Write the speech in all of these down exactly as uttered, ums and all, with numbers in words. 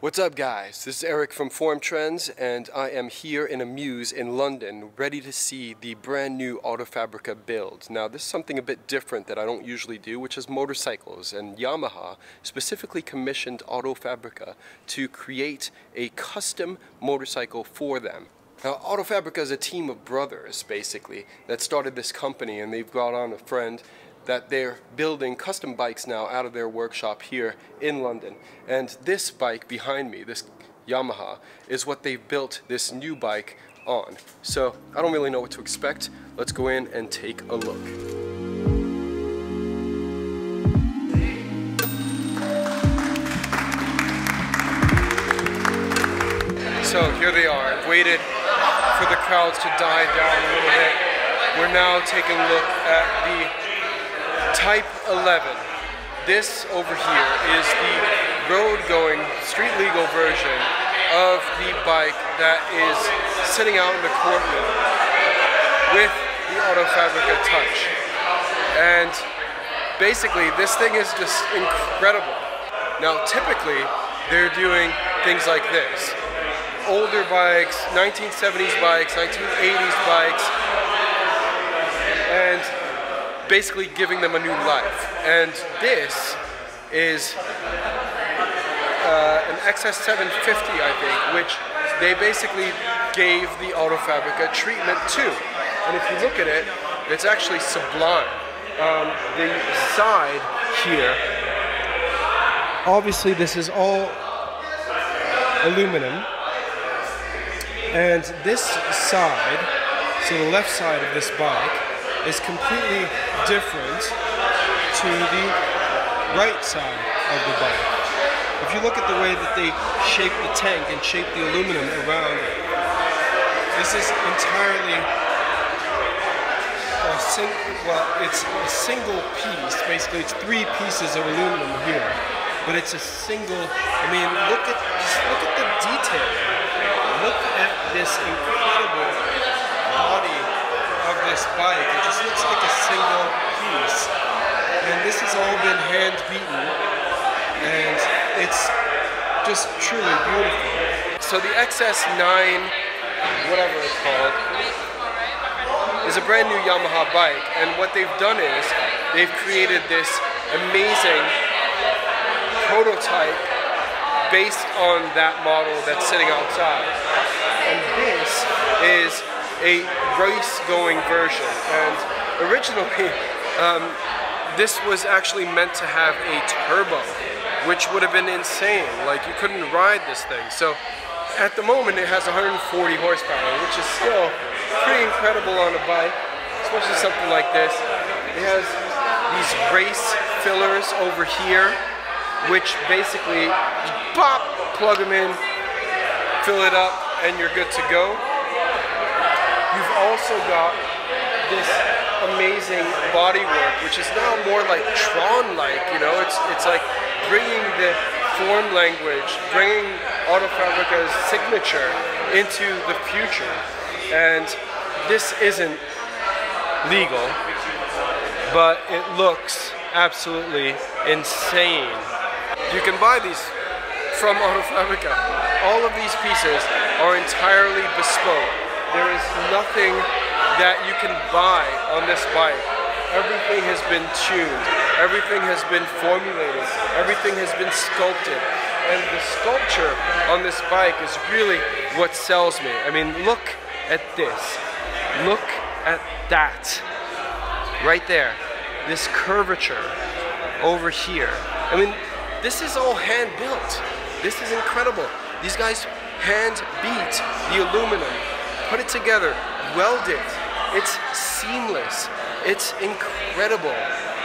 What's up guys, this is Eric from Form Trends and I am here in a muse in London ready to see the brand new Autofabrica build. Now this is something a bit different that I don't usually do, which is motorcycles, and Yamaha specifically commissioned Autofabrica to create a custom motorcycle for them. Now, Autofabrica is a team of brothers, basically, that started this company, and they've brought on a friend that they're building custom bikes now out of their workshop here in London. And this bike behind me, this Yamaha, is what they've built this new bike on. So, I don't really know what to expect. Let's go in and take a look. So, here they are. I've waited for the crowds to die down a little bit. We're now taking a look at the Type eleven. This over here is the road-going, street-legal version of the bike that is sitting out in the courtroom with the Autofabrica touch. And basically, this thing is just incredible. Now, typically, they're doing things like this. Older bikes, nineteen seventies bikes, nineteen eighties bikes, and basically giving them a new life. And this is uh, an X S seven fifty, I think, which they basically gave the Autofabrica treatment to. And if you look at it, it's actually sublime. Um, the side here, obviously this is all aluminum. And this side, so the left side of this bike, is completely different to the right side of the bike. If you look at the way that they shape the tank and shape the aluminum around it, this is entirely a single, well, it's a single piece. Basically, it's three pieces of aluminum here, but it's a single, I mean, look at, just look at the detail. Look at this incredible body of this bike. It just looks like a single piece. And this has all been hand beaten. And it's just truly beautiful. So the X S nine, whatever it's called, is a brand new Yamaha bike. And what they've done is they've created this amazing prototype based on that model that's sitting outside. And this is a race-going version. And originally, um, this was actually meant to have a turbo, which would have been insane. Like, you couldn't ride this thing. So, at the moment, it has one hundred forty horsepower, which is still pretty incredible on a bike, especially something like this. It has these race fillers over here, which basically, pop, plug them in, fill it up, and you're good to go. You've also got this amazing bodywork, which is now more like Tron-like, you know? It's, it's like bringing the form language, bringing Autofabrica's signature into the future. And this isn't legal, but it looks absolutely insane. You can buy these from Autofabrica. All of these pieces are entirely bespoke. There is nothing that you can buy on this bike. Everything has been tuned. Everything has been formulated. Everything has been sculpted. And the sculpture on this bike is really what sells me. I mean, look at this. Look at that. Right there. This curvature over here. I mean, this is all hand-built. This is incredible. These guys hand-beat the aluminum, put it together, weld it. It's seamless. It's incredible.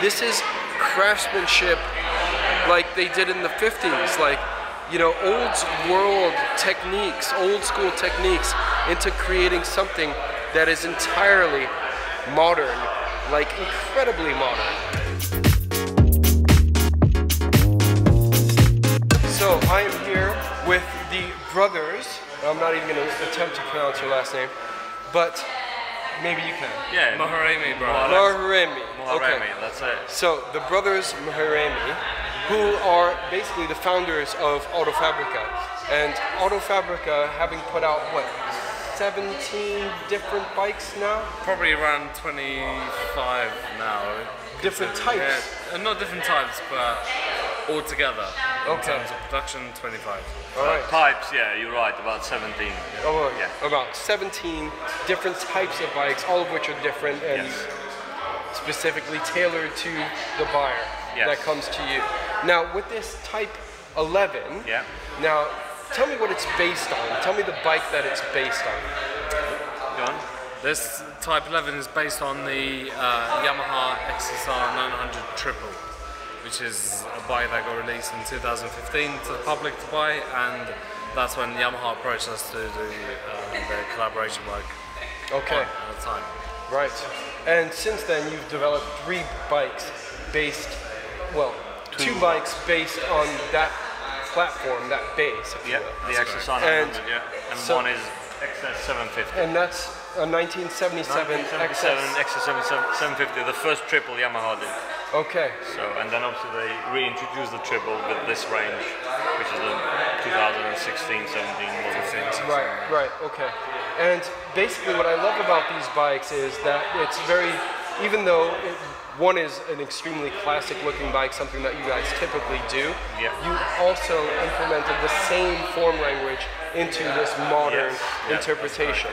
This is craftsmanship like they did in the fifties, like, you know, old world techniques, old school techniques into creating something that is entirely modern, like incredibly modern. So I am here with the brothers. I'm not even going to attempt to pronounce your last name, but maybe you can. Yeah, Muharremi, bro. Muharremi. Muharremi, okay. That's it. So the brothers Muharremi who are basically the founders of Autofabrica. And Autofabrica, having put out, what, seventeen different bikes now? Probably around twenty-five now. Different types? Yeah, not different types, but all together. In okay. terms of production, twenty-five. All right. Uh, pipes, yeah, you're right, about seventeen. Yeah. Oh, yeah. About seventeen different types of bikes, all of which are different and yes. specifically tailored to the buyer yes. that comes to you. Now, with this Type eleven, yeah. now tell me what it's based on. Tell me the bike that it's based on. Go on. This Type eleven is based on the uh, Yamaha X S R nine hundred Triple, which is a bike that got released in two thousand fifteen to the public to buy, and that's when Yamaha approached us to do uh, their collaboration work okay. at the time. Right. And since then you've developed three bikes based, well, two, two bikes based on that platform, that base, if yep, you will. The X S R nine hundred, yeah. And so one is X S seven fifty. And that's a nineteen seventy-seven X S seven fifty, the first triple Yamaha did. Okay. So, and then obviously they reintroduced the triple with this range, which is the twenty sixteen, seventeen, eighteen. Right, right, okay. And basically what I love about these bikes is that it's very, even though it, one is an extremely classic looking bike, something that you guys typically do, yeah. you also implemented the same form language into this modern yes, yes, interpretation.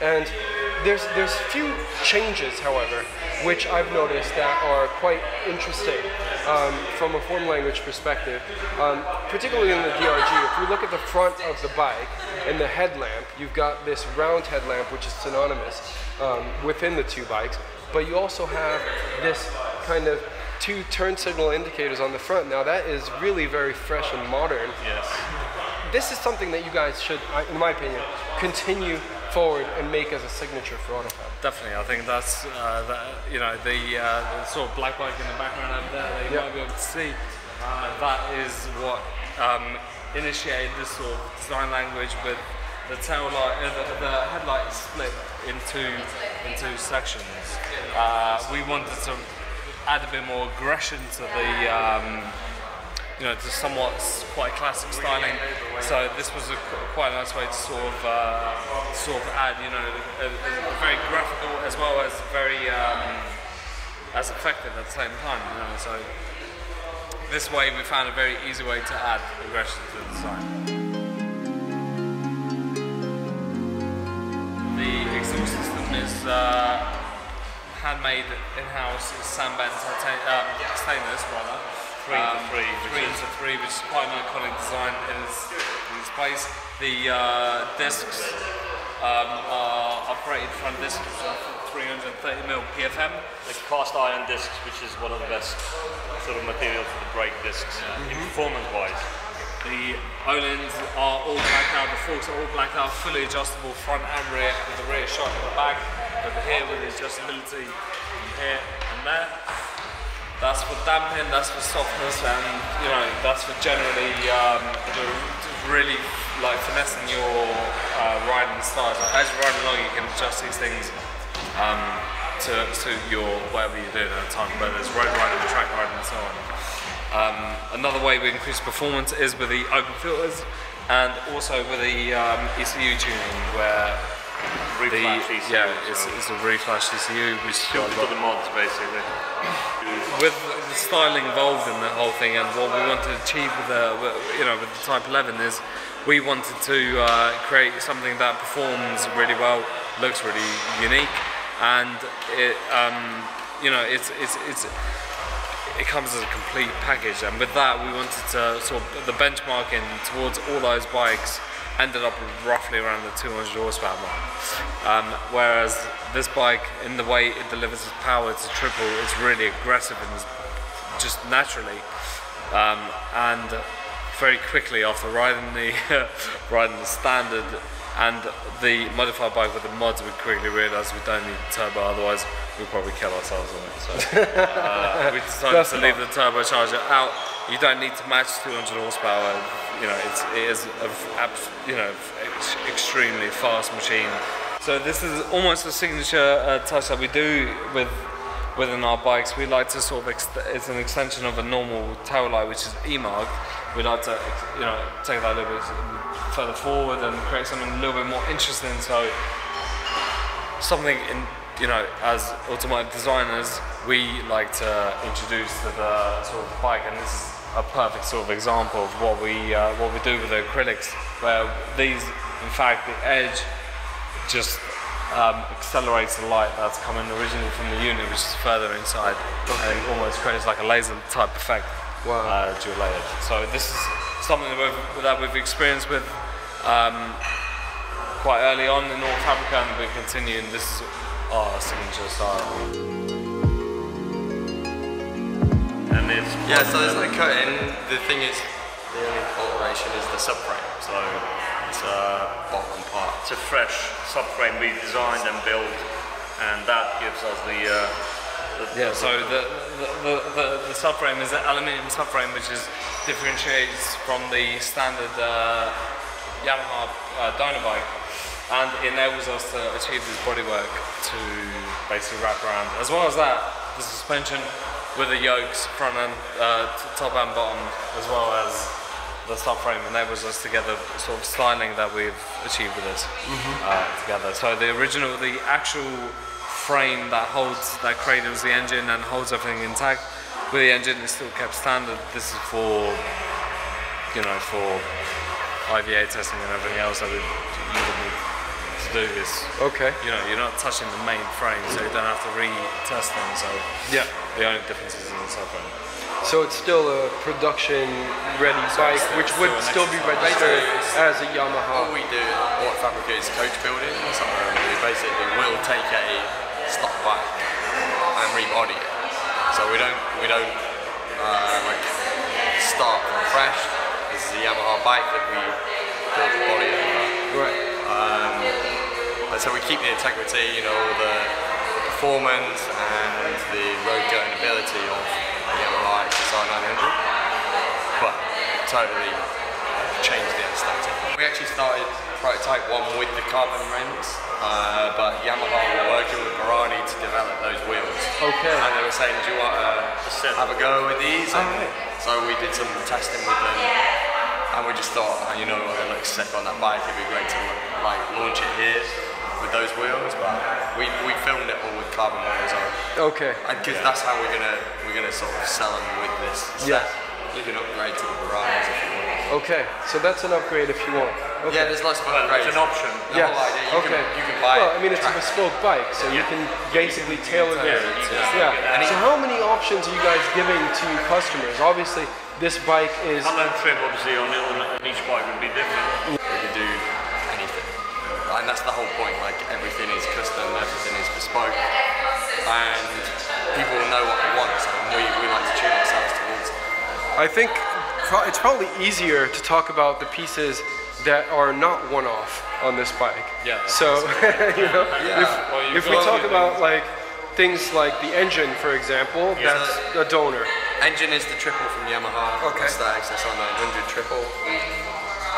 And there's there's few changes, however, which I've noticed that are quite interesting um, from a form language perspective, um, particularly in the D R G. If we look at the front of the bike and the headlamp, you've got this round headlamp, which is synonymous um, within the two bikes, but you also have this kind of two turn signal indicators on the front. Now that is really very fresh and modern. Yes. This is something that you guys should, in my opinion, continue forward and make as a signature for Autofab. Definitely, I think that's uh, the, you know the, uh, the sort of black bike in the background over there that you yep. might be able to see. Uh, that is what um, initiated this sort of design language with the tail light, uh, the, the headlight split into into sections. Uh, we wanted to add a bit more aggression to the. Um, You know, it's a somewhat quite classic styling, so this was a quite a nice way to sort of uh, sort of add, you know, a, a very graphical as well as very um, as effective at the same time. You know, so this way we found a very easy way to add aggression to the design. The exhaust system is uh, handmade in-house, sandband um, stainless rather. Three um, three, three into three, which is quite an iconic design in its, in its place. The uh, discs um, are operated front discs of three hundred thirty millimeter P F M. The cast iron discs, which is one of the best sort of material for the brake discs, yeah. mm-hmm. performance-wise. The Ohlins are all blacked out, the forks are all blacked out, fully adjustable front and rear, with the rear shot in the back, over here with the adjustability here and there. That's for damping, that's for softness, and you know that's for generally um, really like finessing your uh, riding style. As you ride along, you can adjust these things um, to to your whatever you're doing at the time, whether it's road riding, track riding, and so on. Um, another way we increase performance is with the open filters, and also with the um, E C U tuning, where the, yeah, it's, it's a reflash E C U, which is for the mods basically. With the styling involved in the whole thing, and what we wanted to achieve with the, you know, with the Type eleven is we wanted to uh, create something that performs really well, looks really unique, and it, um, you know, it's it's it's it comes as a complete package. And with that, we wanted to sort of put the benchmarking towards all those bikes ended up roughly around the two hundred horsepower mark. Um, whereas this bike, in the way it delivers its power to triple, is really aggressive and just naturally, um, and very quickly after riding the riding the standard and the modified bike with the mods, we quickly realised we don't need the turbo, otherwise we'll probably kill ourselves on it. So uh, we decided That's to leave the turbocharger out. You don't need to match two hundred horsepower. You know, it's, it is a, you know, extremely fast machine. So this is almost a signature uh, touch that we do with within our bikes, we like to sort of, ex it's an extension of a normal tail light, which is E-marked. We like to, you know, take that a little bit further forward and create something a little bit more interesting. So something in, you know, as automotive designers, we like to introduce to the sort of bike, and this is a perfect sort of example of what we uh, what we do with the acrylics, where these, in fact, the edge just Um, accelerates the light that's coming originally from the unit, which is further inside, okay. And almost creates like a laser type effect. Wow. Uh, dual layered. So this is something that we've, that we've experienced with um, quite early on in Autofabrica, and we continue, and this is our signature style. And it's yeah, so there's no curtain. The thing is, the only alteration is the subframe. So it's a bottom part. It's a fresh subframe we designed and built, and that gives us the. Uh, the yeah. So the the, the, the the subframe is an aluminium subframe, which is differentiates from the standard uh, Yamaha uh, dyno bike, and it enables us to achieve this bodywork to basically wrap around. As well as that, the suspension with the yokes, front and uh, top and bottom, as well as. The subframe enables us to get the sort of styling that we've achieved with this mm-hmm. uh, together. So the original, the actual frame that holds, that cradles the engine and holds everything intact, with the engine is still kept standard. This is for, you know, for I V A testing and everything else that we you would need to do this. Okay. You know, you're not touching the main frame, so you don't have to retest them. So yeah, the only difference is in the subframe. So it's still a production-ready bike, which would still be registered as a Yamaha. What we do at Autofabrica is coach building or something. We basically will take a stock bike and rebody it. So we don't we don't uh, like start from fresh. This is a Yamaha bike that we build the body of. Right. Um, and so we keep the integrity, you know, the performance and the road going ability of. Yamaha X S R nine hundred, but totally changed the aesthetic. We actually started prototype one with the carbon rims, uh, but Yamaha were working with Borelli to develop those wheels. Okay. And they were saying, do you want to have a go with these? And okay. So we did some testing with them, and we just thought, oh, you know, it looks sick on that bike. It'd be great to like launch it here with those wheels, but we, we filmed it all with carbon wheels on. Okay. And because yeah. that's how we're gonna we're gonna sort of sell them with this. Yeah. You can upgrade to the Borellis if you want. Okay. So that's an upgrade if you want. Okay. Yeah, there's lots of upgrades. It's an option. Yeah. You okay. Can, you can buy. Well, I mean, it's track. A bespoke bike, so yeah. you can basically you can, you can tailor it. Yeah. yeah. And so how many options are you guys giving to customers? Obviously, this bike is. Color trim, obviously, on, the, on each bike would be different. And that's the whole point, like everything is custom, everything is bespoke, and people will know what they want, so we, we like to tune ourselves towards it. I think it's probably easier to talk about the pieces that are not one-off on this bike. Yeah. So, you know, yeah. if, well, if we talk about like things like the engine, for example, yeah. that's a donor. Engine is the triple from Yamaha, okay. That's the X S R nine hundred triple,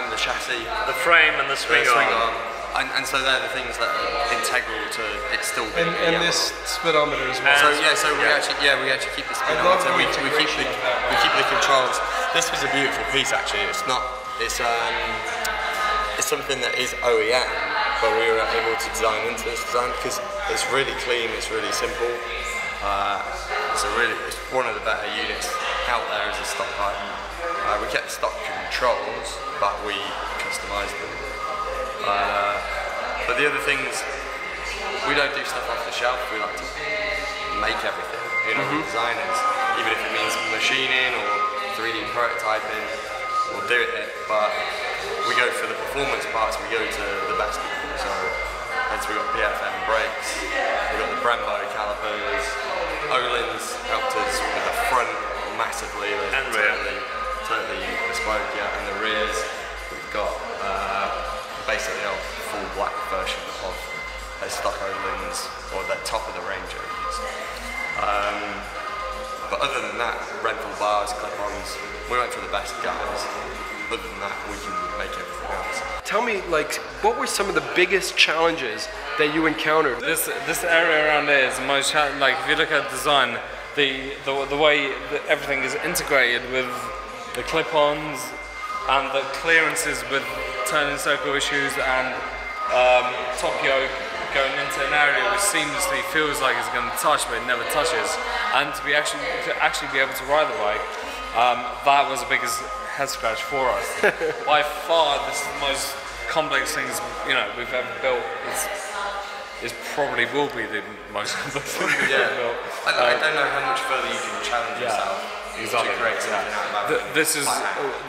and the chassis. The frame and the swing, the swing arm. arm. And, and so they're the things that are integral to it still being and, and this speedometer as well. So yeah, so we yeah. actually yeah we actually keep the speedometer. We, we keep the we keep the controls. This was a beautiful piece actually. It's not it's um it's something that is O E M, but we were able to design into this design because it's really clean. It's really simple. Uh, it's a really it's one of the better units out there as a stock bike. Uh, we kept stock controls, but we customised them. Uh, but the other things, we don't do stuff off the shelf, we like to make everything, you know, mm-hmm. designers, even if it means machining or three D prototyping, we'll do it, but we go for the performance parts, we go to the best people, so hence we've got P F M brakes, we've got the Brembo calipers, Ohlins helped us with the front massively, and rear. Totally, totally bespoke, yeah, and the rears, we've got, uh, basically a full black version of their stock Ohlins or their top of the range Ohlins. Um, but other than that, Rental bars, clip-ons, we went for the best guys. other than that, we can make everything else. Tell me, like, what were some of the biggest challenges that you encountered? This this area around there is the most challenging. Like, if you look at design, the the, the way that everything is integrated with the clip-ons and the clearances with turning circle issues and um, top yoke going into an area which seamlessly feels like it's going to touch, but it never touches. And to be actually to actually be able to ride the bike, um, that was the biggest head scratch for us. By far, this is the most complex things you know we've ever built. It's, it probably will be the most complex thing we've yeah. ever built. I, I don't know how much further you can challenge yeah. yourself. Exactly. Yeah. Th this is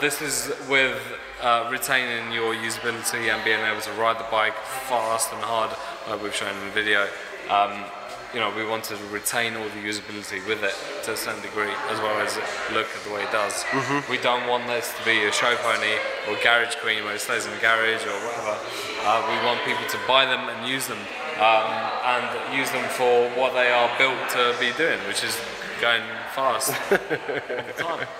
this is with uh, retaining your usability and being able to ride the bike fast and hard, like we've shown in the video. Um, you know, we wanted to retain all the usability with it to a certain degree, as well as look at the way it does. Mm-hmm. We don't want this to be a show pony or garage queen where it stays in the garage or whatever. Uh, we want people to buy them and use them, um, and use them for what they are built to be doing, which is going fast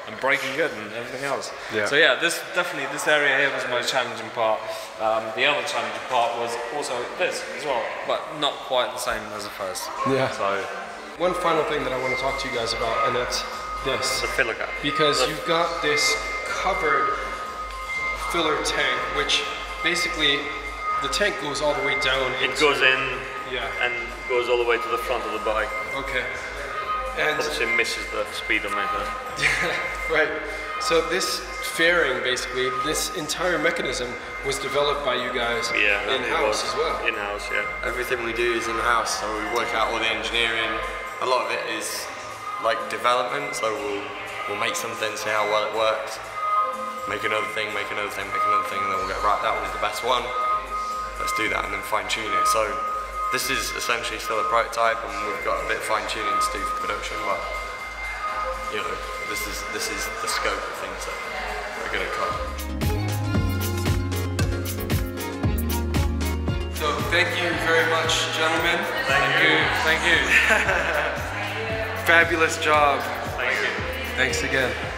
and braking good and everything else. Yeah. So yeah, this definitely this area here was the most challenging part. Um, the other challenging part was also this as well, but not quite the same as the first. Yeah. So one final thing that I want to talk to you guys about, and that's this. The filler cap. Because the you've got this covered filler tank, which basically the tank goes all the way down. It into, goes in. Yeah. And goes all the way to the front of the bike. Okay. And obviously misses the speedometer. Right. So this fairing, basically, this entire mechanism was developed by you guys yeah, in-house as well. In-house, yeah. Everything we do is in-house, so we work out all the engineering. A lot of it is like development, so we'll, we'll make something, see how well it works, make another thing, make another thing, make another thing, and then we'll go, right, that was the best one. Let's do that and then fine-tune it. So this is essentially still a prototype, and we've got a bit of fine tuning to do for production, but you know, this is this is the scope of things that are going to come. So thank you very much, gentlemen. Thank, thank you. you. Thank you. Fabulous job. Thank you. Thanks again.